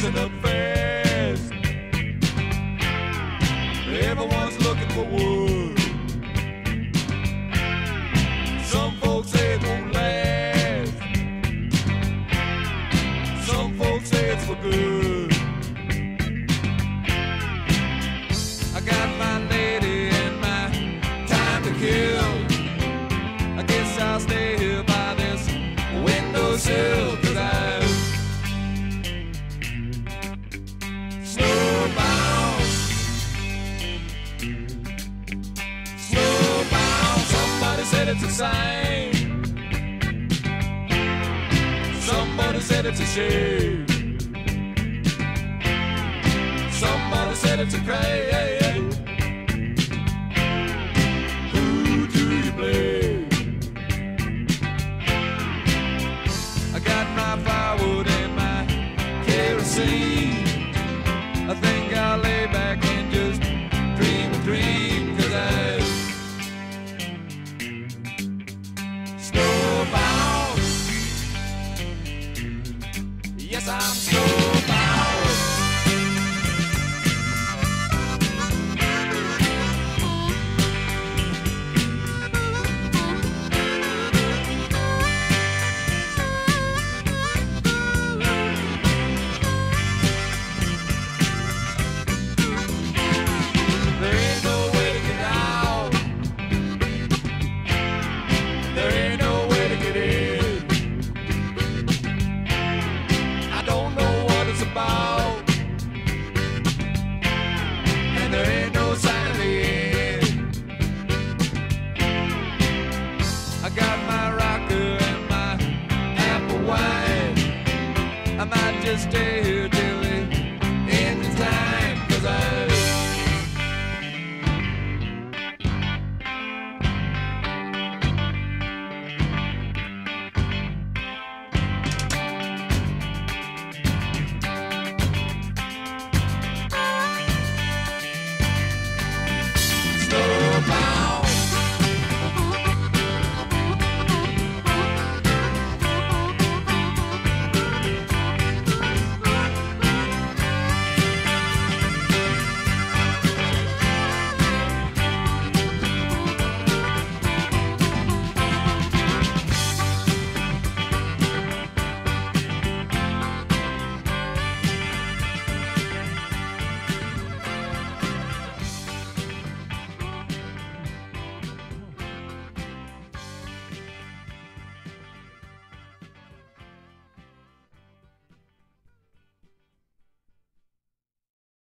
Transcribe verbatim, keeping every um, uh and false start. season of fast. Everyone's looking for wood. Some folks say it won't last. Some folks say it's for good. I got my lady and my time to kill. I guess I'll stay here by this windowsill, 'cause I said it's a sign. Somebody said it's a shame. Somebody said it's a crime. Who do you blame? I got my firewood and my kerosene. I think I'll lay back and just dream a dream, 'cause I I'm so stay here.